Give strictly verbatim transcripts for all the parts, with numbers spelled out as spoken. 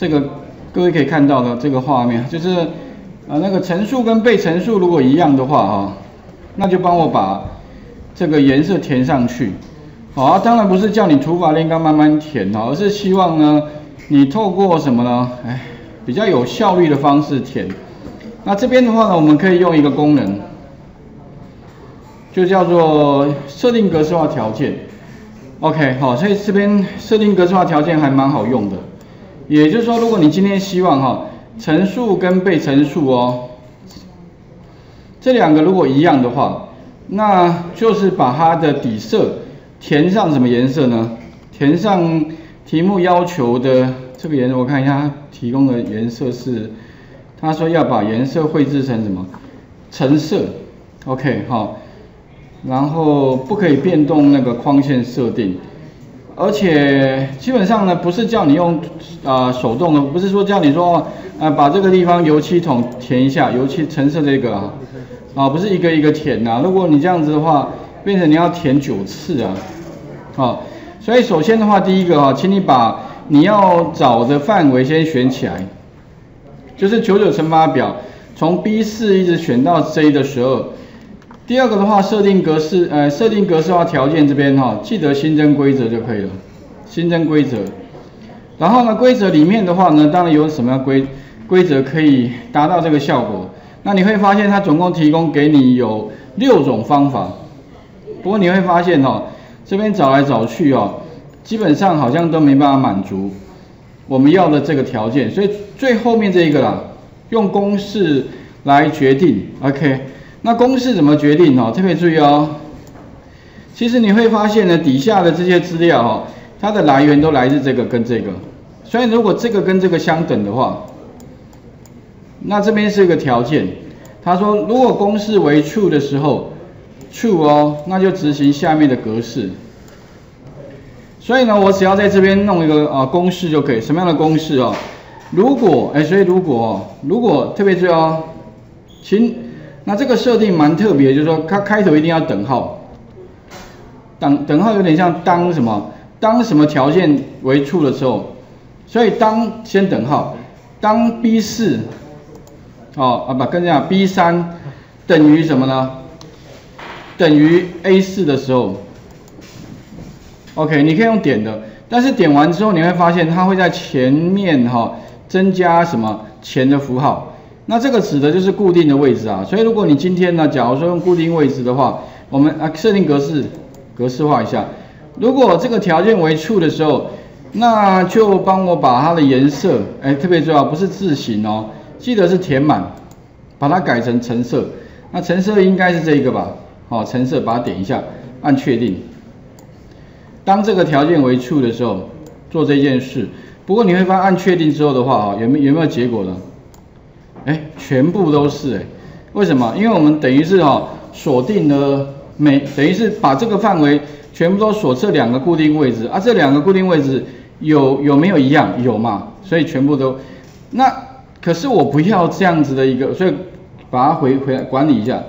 这个各位可以看到的这个画面，就是呃那个层数跟被层数如果一样的话哈、哦，那就帮我把这个颜色填上去。好、哦啊，当然不是叫你土法炼钢慢慢填哦，而是希望呢你透过什么呢？哎，比较有效率的方式填。那这边的话呢，我们可以用一个功能。 就叫做设定格式化条件 ，OK， 好，所以这边设定格式化条件还蛮好用的。也就是说，如果你今天希望哈乘数跟被乘数哦，这两个如果一样的话，那就是把它的底色填上什么颜色呢？填上题目要求的这个颜色，我看一下它提供的颜色是，他说要把颜色绘制成什么？橙色 ，OK， 好。 然后不可以变动那个框线设定，而且基本上呢，不是叫你用啊、呃、手动的，不是说叫你说啊、呃、把这个地方油漆桶填一下，油漆橙色这个啊，啊不是一个一个填呐、啊。如果你这样子的话，变成你要填九次啊，啊，所以首先的话，第一个啊，请你把你要找的范围先选起来，就是九九乘法表，从 B 四一直选到 J 的十二。 第二个的话，设定格式，呃，设定格式化条件这边哈、哦，记得新增规则就可以了。新增规则，然后呢，规则里面的话呢，当然有什么规规则可以达到这个效果。那你会发现它总共提供给你有六种方法。不过你会发现哦，这边找来找去哦，基本上好像都没办法满足我们要的这个条件，所以最后面这一个啦，用公式来决定。OK。 那公式怎么决定哦？特别注意哦。其实你会发现呢，底下的这些资料哦，它的来源都来自这个跟这个。所以如果这个跟这个相等的话，那这边是一个条件。他说，如果公式为 true 的时候 ，true 哦，那就执行下面的格式。所以呢，我只要在这边弄一个啊、呃、公式就可以。什么样的公式哦？如果哎，所以如果哦，如果特别注意哦，请。 那这个设定蛮特别，就是说它开头一定要等号，等等号有点像当什么当什么条件为 true 的时候，所以当先等号，当 B 四，哦啊不跟你讲 B 三 等于什么呢？等于 A 四 的时候 ，OK 你可以用点的，但是点完之后你会发现它会在前面哈、哦、增加什么前的符号。 那这个指的就是固定的位置啊，所以如果你今天呢，假如说用固定位置的话，我们啊设定格式格式化一下。如果这个条件为 true 的时候，那就帮我把它的颜色，哎，特别重要，不是字形哦，记得是填满，把它改成橙色。那橙色应该是这个吧？好、哦，橙色把它点一下，按确定。当这个条件为 true 的时候，做这件事。不过你会发现按确定之后的话啊，有没有有没有结果呢？ 哎，全部都是哎，为什么？因为我们等于是哈、哦、锁定了每，等于是把这个范围全部都锁这两个固定位置啊，这两个固定位置有有没有一样？有嘛？所以全部都，那可是我不要这样子的一个，所以把它回回来管理一下，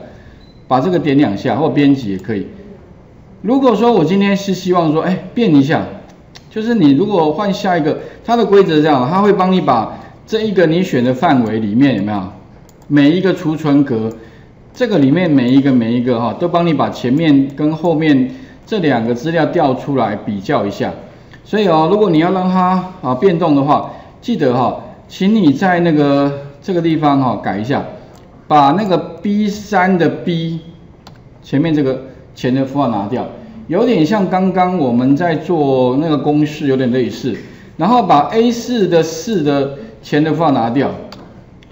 把这个点两下或编辑也可以。如果说我今天是希望说，哎，变一下，就是你如果换下一个，它的规则这样，它会帮你把。 这一个你选的范围里面有没有每一个储存格？这个里面每一个每一个哈，都帮你把前面跟后面这两个资料调出来比较一下。所以哦，如果你要让它啊变动的话，记得哈、哦，请你在那个这个地方哈、哦、改一下，把那个 B 三 的 B 前面这个前的符号拿掉，有点像刚刚我们在做那个公式有点类似。然后把 A 四 的四的 前的符号拿掉，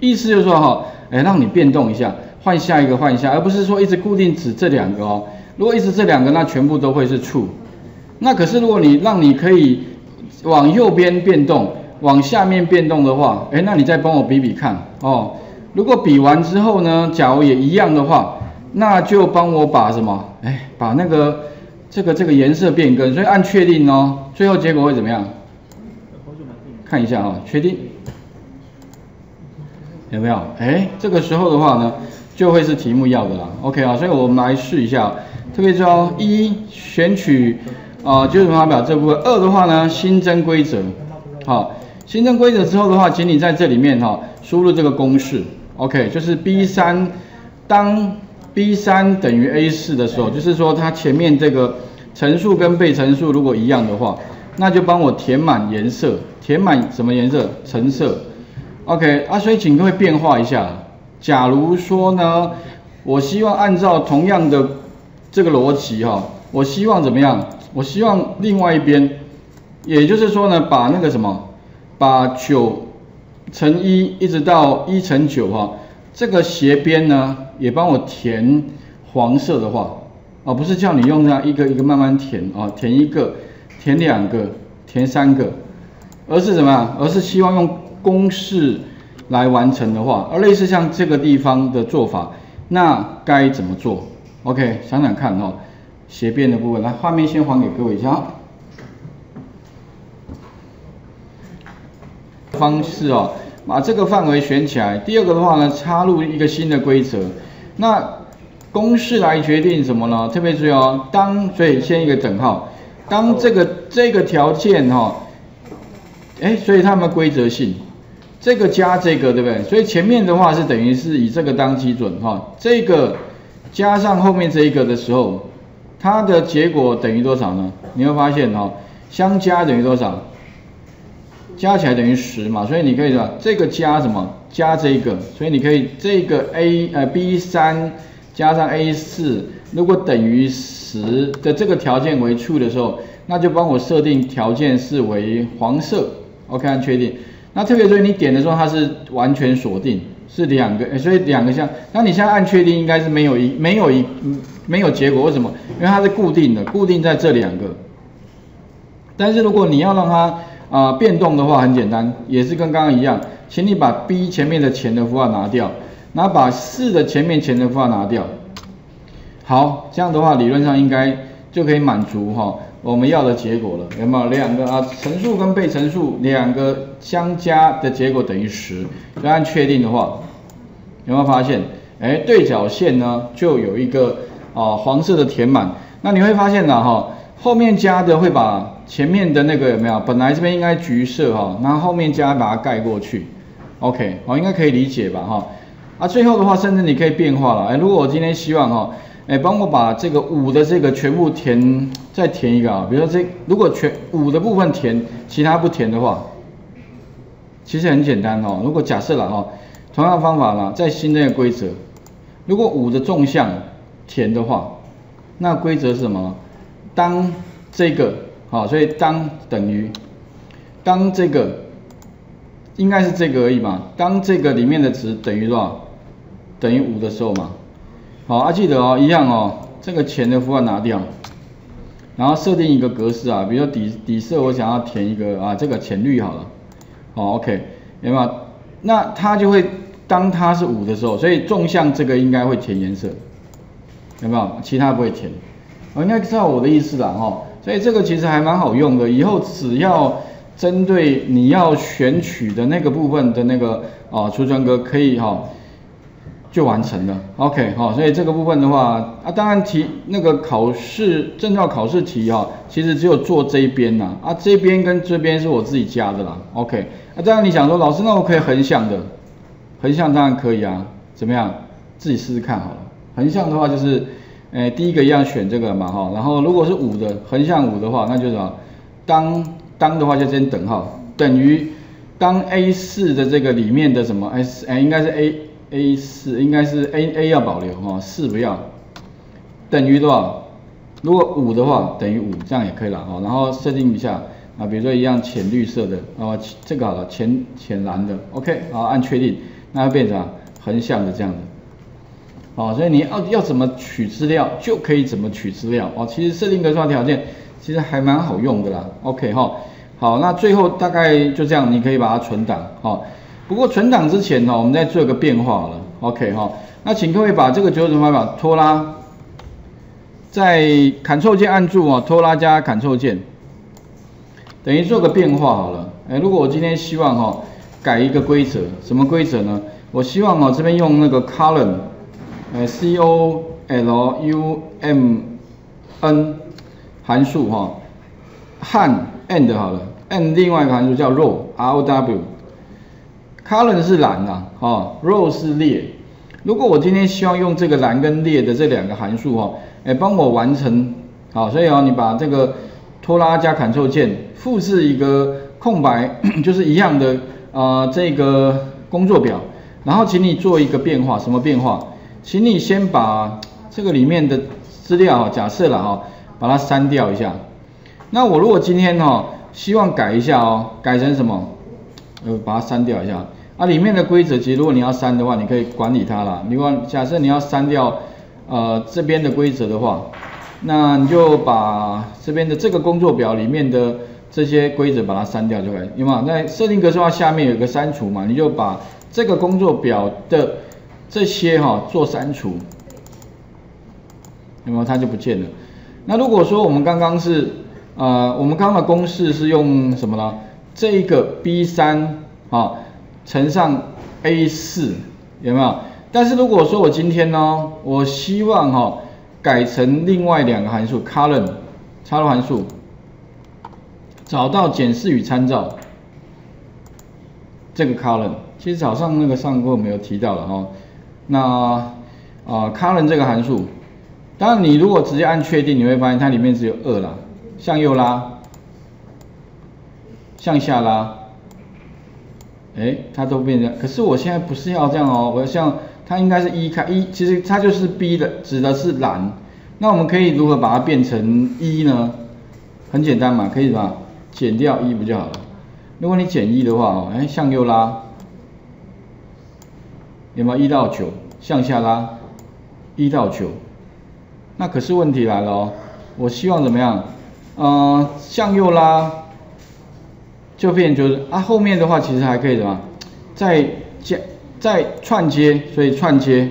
意思就是说哈，哎，让你变动一下，换下一个，换一下，而不是说一直固定指这两个哦。如果一直这两个，那全部都会是 true。那可是如果你让你可以往右边变动，往下面变动的话，哎，那你再帮我比比看哦。如果比完之后呢，假如也一样的话，那就帮我把什么，哎，把那个这个这个颜色变更。所以按确定哦，最后结果会怎么样？看一下哦，确定。 有没有？哎，这个时候的话呢，就会是题目要的啦。OK 啊，所以我们来试一下，特别招一选取啊九九乘法表这部分，二的话呢新增规则，好、哦，新增规则之后的话，请你在这里面哈、哦、输入这个公式 ，OK， 就是 B 三 当 B 三 等于 A 四 的时候，就是说它前面这个乘数跟被乘数如果一样的话，那就帮我填满颜色，填满什么颜色？橙色 ，OK 啊，所以请各位变化一下。假如说呢，我希望按照同样的这个逻辑哈、哦，我希望怎么样？我希望另外一边，也就是说呢，把那个什么。 把九乘一一直到一乘九哈，这个斜边呢也帮我填黄色的话，啊、哦、不是叫你用这样一个一个慢慢填啊、哦，填一个，填两个，填三个，而是怎么样？而是希望用公式来完成的话，而类似像这个地方的做法，那该怎么做 ？OK， 想想看哦，斜边的部分，来画面先还给各位一下。 方式哦，把这个范围选起来。第二个的话呢，插入一个新的规则。那公式来决定什么呢？特别注意哦，当所以先一个等号，当这个这个条件哈、哦，哎，所以它们规则性，这个加这个对不对？所以前面的话是等于是以这个当基准哈、哦，这个加上后面这一个的时候，它的结果等于多少呢？你会发现哈、哦，相加等于多少？ 加起来等于十嘛，所以你可以说这个加什么？加这个，所以你可以这个 A 呃 B 三 加上 A 四， 如果等于十的这个条件为 true 的时候，那就帮我设定条件是为黄色 ，OK， 按确定。那特别注意你点的时候它是完全锁定，是两个，所以两个项，那你现在按确定应该是没有一没有一没有结果，为什么？因为它是固定的，固定在这两个。但是如果你要让它 啊、呃，变动的话很简单，也是跟刚刚一样，请你把 B 前面的前的符号拿掉，然后把四的前面前的符号拿掉。好，这样的话理论上应该就可以满足哈、哦、我们要的结果了，有没有？两个啊，乘数跟被乘数两个相加的结果等于十，所以按确定的话，有没有发现？哎，对角线呢就有一个啊、呃、黄色的填满，那你会发现呢哈、哦，后面加的会把 前面的那个有没有？本来这边应该橘色哈，然后后面加把它盖过去 ，OK， 好，应该可以理解吧哈？啊，最后的话，甚至你可以变化了，哎，如果我今天希望哈，哎，帮我把这个五的这个全部填，再填一个啊，比如说这如果全五的部分填，其他不填的话，其实很简单哦。如果假设了哈，同样的方法啦，在新的规则，如果五的纵向填的话，那规则是什么？当这个 好，所以当等于，当这个应该是这个而已嘛，当这个里面的值等于多少？等于五的时候嘛。好，啊记得哦，一样哦，这个前的符号拿掉，然后设定一个格式啊，比如说底底色我想要填一个啊，这个浅绿好了。好 ，OK， 有没有？那它就会当它是五的时候，所以纵向这个应该会填颜色，有没有？其他不会填。我应该知道我的意思啦，哈。 所以这个其实还蛮好用的，以后只要针对你要选取的那个部分的那个啊储存格可以哈、哦，就完成了。OK 好、哦，所以这个部分的话啊，当然题那个考试证照考试题哈、哦，其实只有做这一边呐，啊这边跟这边是我自己加的啦。OK 啊，当然你想说老师那我可以横向的，横向当然可以啊，怎么样？自己试试看好了。横向的话就是。 哎，第一个一样选这个嘛哈，然后如果是五的横向五的话，那就是什么？当当的话就先等号，等于当 A 四 的这个里面的什么？哎哎，应该是 A A 四， 应该是 A A 要保留哈， 四不要，等于多少？如果五的话等于五，这样也可以了哈。然后设定一下啊，比如说一样浅绿色的啊，这个好了，浅浅蓝的 ，OK， 好，按确定，那会变成横向的这样子。 哦，所以你要要怎么取资料就可以怎么取资料哦。其实设定格式化条件其实还蛮好用的啦。OK 哈、哦，好，那最后大概就这样，你可以把它存档哦。不过存档之前呢、哦，我们再做一个变化了。OK 哈、哦，那请各位把这个九种方法拖拉，在 Ctrl 键按住哦，拖拉加 Ctrl 键，等于做个变化好了。哎，如果我今天希望哈、哦、改一个规则，什么规则呢？我希望哦这边用那个 column。 呃 ，C O L U M N 函数哈、哦，和 and 好了， and 另外一个函数叫 row，R O W。column 是栏啊，哦 ，row 是列。如果我今天希望用这个栏跟列的这两个函数哦，哎，帮我完成，好，所以哦，你把这个拖拉加 Ctrl 键复制一个空白，就是一样的啊、呃、这个工作表，然后请你做一个变化，什么变化？请你先把这个里面的资料，假设了哈，把它删掉一下。那我如果今天哈希望改一下哦，改成什么？呃，把它删掉一下。啊，里面的规则其实如果你要删的话，你可以管理它啦。如果假设你要删掉呃这边的规则的话，那你就把这边的这个工作表里面的这些规则把它删掉就可以，有吗？在设定格式化下面有个删除嘛，你就把这个工作表的这些哈做删除。有没有？它就不见了。那如果说我们刚刚是，呃，我们刚刚的公式是用什么呢？这一个 B 三 啊乘上 A 四 有没有？但是如果说我今天呢，我希望哈、哦、改成另外两个函数 column 插入函数，找到检视与参照这个 column。其实早上那个上课没有提到了哈、哦。那啊、呃、column 这个函数。当然，你如果直接按确定，你会发现它里面只有二啦，向右拉，向下拉，哎，它都变成。可是我现在不是要这样哦，我要像它应该是一开一，其实它就是 B 的，指的是栏。那我们可以如何把它变成一呢？很简单嘛，可以把减掉一不就好了？如果你减一的话哦，哎，向右拉，有没有一到九？向下拉，一到九。那可是问题来了哦，我希望怎么样？呃，向右拉，就变就是啊，后面的话其实还可以怎么？再加再串接，所以串接，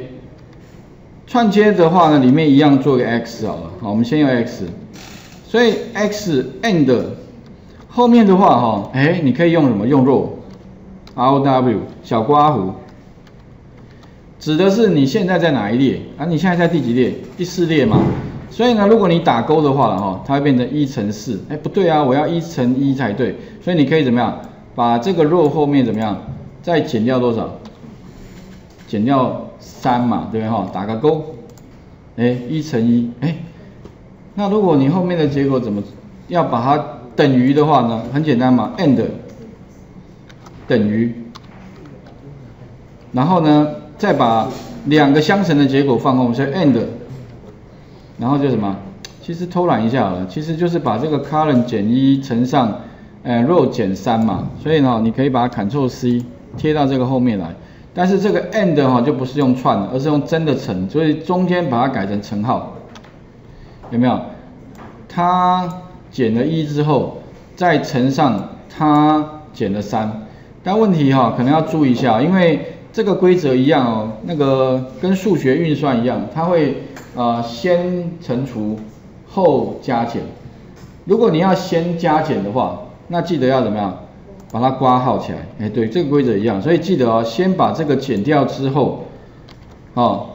串接的话呢，里面一样做个 x 好了，好，我们先用 x， 所以 x and 后面的话哈、哦，哎，你可以用什么？用 row，R O W 小括弧。指的是你现在在哪一列啊？你现在在第几列？第四列嘛。所以呢，如果你打勾的话了哈，它会变成一乘四。哎，不对啊，我要一乘一才对。所以你可以怎么样？把这个 row 后面怎么样？再减掉多少？减掉三嘛，对不对哈？打个勾。哎，一乘一。哎，那如果你后面的结果怎么要把它等于的话呢？很简单嘛 ，and 等于，然后呢？再把两个相乘的结果放空，所以 and， 然后就什么？其实偷懒一下好了，其实就是把这个 column 减一乘上，呃 row 减三嘛，所以呢，你可以把它 Ctrl C 贴到这个后面来，但是这个 and 哈就不是用串的，而是用真的乘，所以中间把它改成乘号，有没有？它减了一之后，再乘上它减了三，但问题哈可能要注意一下，因为这个规则一样哦，那个跟数学运算一样，它会呃先乘除后加减。如果你要先加减的话，那记得要怎么样？把它括号起来。哎，对，这个规则一样，所以记得哦，先把这个减掉之后，哦，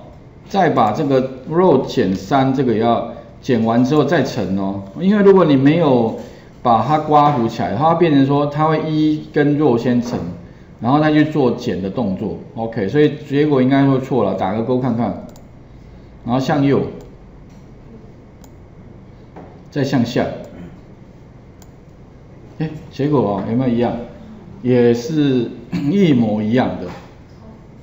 再把这个 row 减三这个也要减完之后再乘哦，因为如果你没有把它括弧起来，它会变成说它会一跟 row 先乘。然后再去做减的动作 ，OK， 所以结果应该会错了，打个勾看看，然后向右，再向下，哎，结果哦有没有一样？也是一模一样的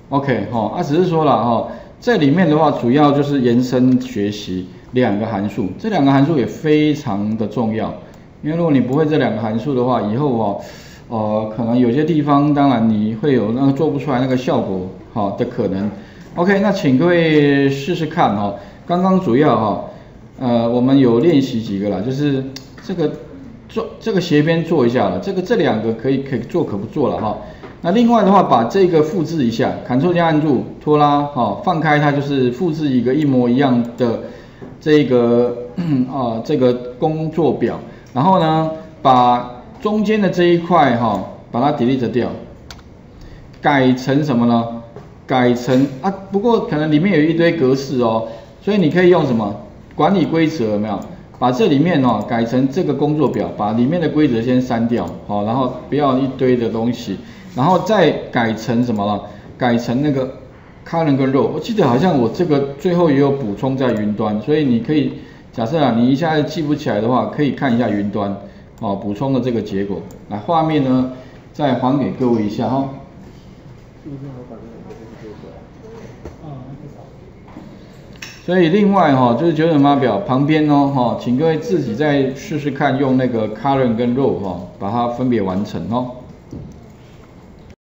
，OK 哈、哦，啊只是说了哈、哦，这里面的话主要就是延伸学习两个函数，这两个函数也非常的重要，因为如果你不会这两个函数的话，以后哦。呃，可能有些地方，当然你会有那个做不出来那个效果，好的可能。OK， 那请各位试试看哦。刚刚主要哈、哦，呃，我们有练习几个啦，就是这个做这个斜边做一下了，这个这两个可以可以做可不做了哈、哦。那另外的话，把这个复制一下 ，Ctrl 加按住拖拉，好、哦、放开它就是复制一个一模一样的这个啊、呃、这个工作表，然后呢把。中间的这一块哈、哦，把它 delete 掉，改成什么呢？改成啊，不过可能里面有一堆格式哦，所以你可以用什么管理规则有没有？把这里面哦改成这个工作表，把里面的规则先删掉，好、哦，然后不要一堆的东西，然后再改成什么了？改成那个 column 跟 row。我记得好像我这个最后也有补充在云端，所以你可以假设啊，你一下子记不起来的话，可以看一下云端哦补充的这个结果。来，画面呢再还给各位一下哈。哦 所以另外哈、哦，就是九等码表旁边哦哈，请各位自己再试试看，用那个 column 跟 row 哈、哦，把它分别完成哦。